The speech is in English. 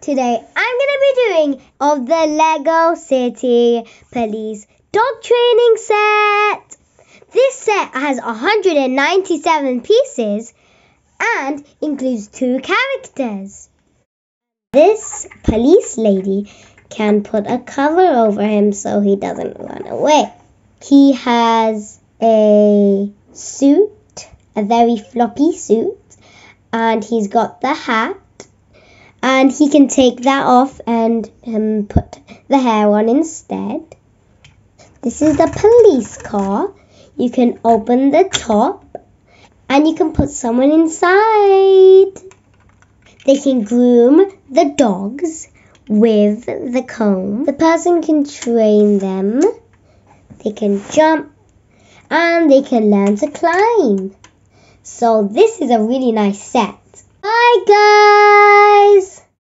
Today I'm going to be doing of the Lego City Police Dog Training Set. This set has 197 pieces and includes two characters. This police lady can put a cover over him so he doesn't run away. He has a suit, a very floppy suit, and he's got the hat, and he can take that off and put the hair on instead. This is the police car. You can open the top and you can put someone inside. They can groom the dogs with the comb. The person can train them. They can jump and they can learn to climb. So this is a really nice set. Bye guys!